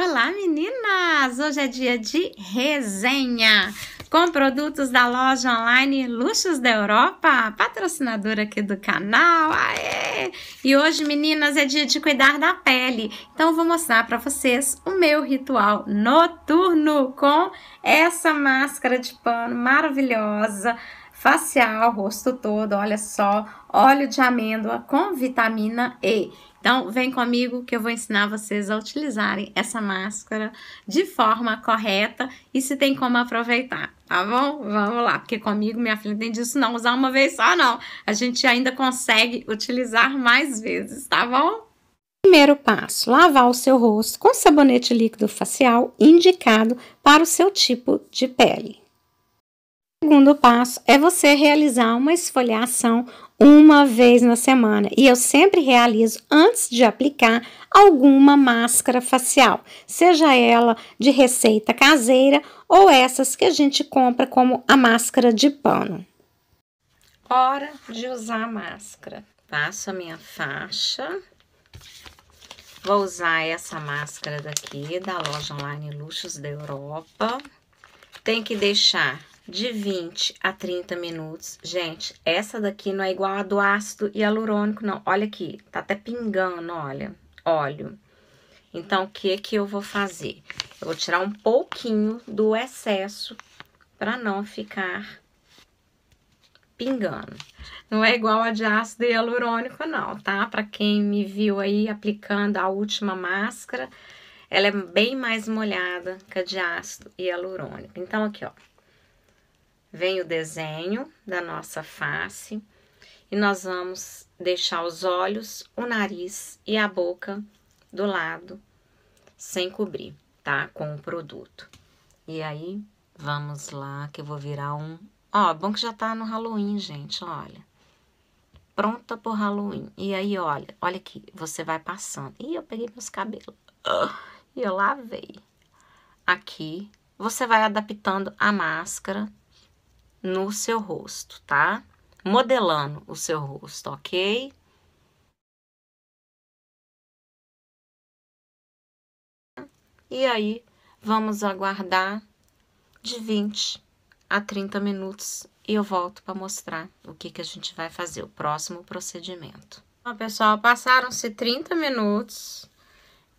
Olá meninas, hoje é dia de resenha com produtos da loja online Luxos da Europa, patrocinadora aqui do canal. Aê! E hoje meninas é dia de cuidar da pele, então eu vou mostrar para vocês o meu ritual noturno com essa máscara de pano maravilhosa, facial, rosto todo, olha só, óleo de amêndoa com vitamina E. Então, vem comigo que eu vou ensinar vocês a utilizarem essa máscara de forma correta e se tem como aproveitar, tá bom? Vamos lá, porque comigo, minha filha, não tem disso não, usar uma vez só não. A gente ainda consegue utilizar mais vezes, tá bom? Primeiro passo, lavar o seu rosto com sabonete líquido facial indicado para o seu tipo de pele. O segundo passo é você realizar uma esfoliação uma vez na semana, e eu sempre realizo antes de aplicar alguma máscara facial, seja ela de receita caseira ou essas que a gente compra como a máscara de pano. Hora de usar a máscara. Passo a minha faixa. Vou usar essa máscara daqui da loja online Luxos da Europa. Tem que deixar de 20 a 30 minutos. Gente, essa daqui não é igual a do ácido hialurônico, não. Olha aqui, tá até pingando, olha, óleo. Então, o que que eu vou fazer? Eu vou tirar um pouquinho do excesso pra não ficar pingando. Não é igual a de ácido hialurônico, não, tá? Pra quem me viu aí aplicando a última máscara, ela é bem mais molhada que a de ácido hialurônico. Então, aqui, ó. Vem o desenho da nossa face e nós vamos deixar os olhos, o nariz e a boca do lado sem cobrir, tá? Com o produto. E aí, vamos lá que eu vou virar um... Ó, bom que já tá no Halloween, gente, olha. Pronta pro Halloween. E aí, olha, olha aqui, você vai passando. Ih, eu peguei meus cabelos. E eu lavei. Aqui, você vai adaptando a máscara no seu rosto, tá? Modelando o seu rosto, ok? E aí, vamos aguardar de 20 a 30 minutos e eu volto para mostrar o que que a gente vai fazer, o próximo procedimento. Bom, pessoal, passaram-se 30 minutos.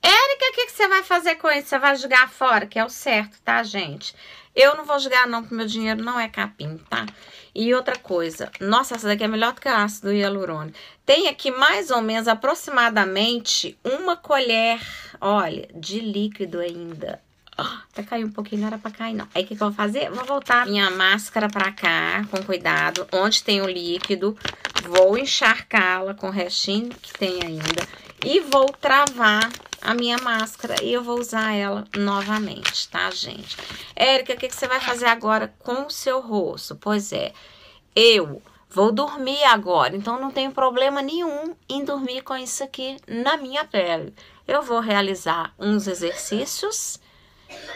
Érica, o que que você vai fazer com isso? Você vai jogar fora, que é o certo, tá, gente? Eu não vou jogar não, porque meu dinheiro não é capim, tá? E outra coisa, nossa, essa daqui é melhor do que a ácido hialurônico. Tem aqui mais ou menos, aproximadamente, uma colher, olha, de líquido ainda. Até caiu um pouquinho, não era pra cair não. Aí o que que eu vou fazer? Vou voltar minha máscara pra cá, com cuidado, onde tem o líquido. Vou encharcá-la com o restinho que tem ainda. E vou travar a minha máscara e eu vou usar ela novamente, tá, gente? Érica, o que que você vai fazer agora com o seu rosto? Pois é, eu vou dormir agora, então não tenho problema nenhum em dormir com isso aqui na minha pele. Eu vou realizar uns exercícios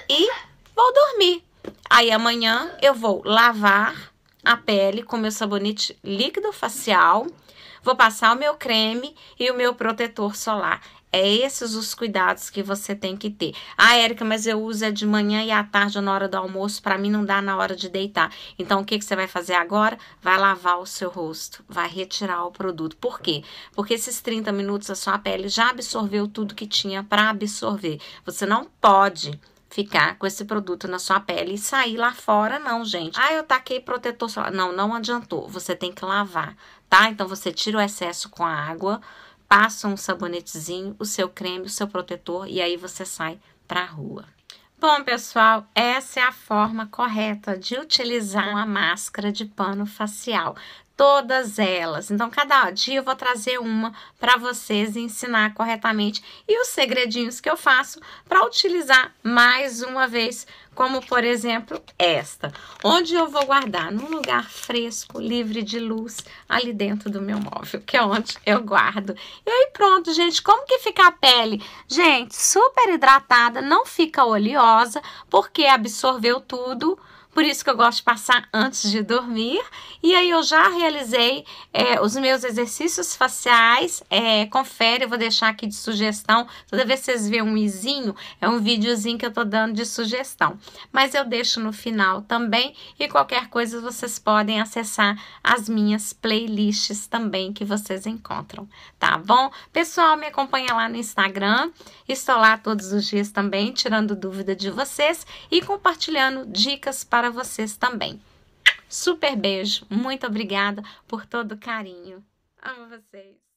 e vou dormir. Aí amanhã eu vou lavar a pele com meu sabonete líquido facial, vou passar o meu creme e o meu protetor solar. É esses os cuidados que você tem que ter. Ah, Érica, mas eu uso é de manhã e à tarde na hora do almoço, pra mim não dá na hora de deitar. Então, o que que você vai fazer agora? Vai lavar o seu rosto, vai retirar o produto. Por quê? Porque esses 30 minutos a sua pele já absorveu tudo que tinha pra absorver. Você não pode ficar com esse produto na sua pele e sair lá fora, não, gente. Ah, eu taquei protetor solar. Não, não adiantou. Você tem que lavar, tá? Então, você tira o excesso com a água, passa um sabonetezinho, o seu creme, o seu protetor e aí você sai pra rua. Bom, pessoal, essa é a forma correta de utilizar uma máscara de pano facial. Todas elas. Então, cada dia eu vou trazer uma para vocês ensinar corretamente e os segredinhos que eu faço para utilizar mais uma vez, como por exemplo esta, onde eu vou guardar num lugar fresco, livre de luz, ali dentro do meu móvel, que é onde eu guardo. E aí pronto, gente, como que fica a pele? Gente, super hidratada, não fica oleosa, porque absorveu tudo por isso que eu gosto de passar antes de dormir. E aí eu já realizei os meus exercícios faciais, confere, eu vou deixar aqui de sugestão, toda vez que vocês verem um izinho, é um videozinho que eu tô dando de sugestão, mas eu deixo no final também, e qualquer coisa vocês podem acessar as minhas playlists também, que vocês encontram, tá bom? Pessoal, me acompanha lá no Instagram, estou lá todos os dias também, tirando dúvida de vocês e compartilhando dicas para vocês também. Super beijo, muito obrigada por todo o carinho. Amo vocês.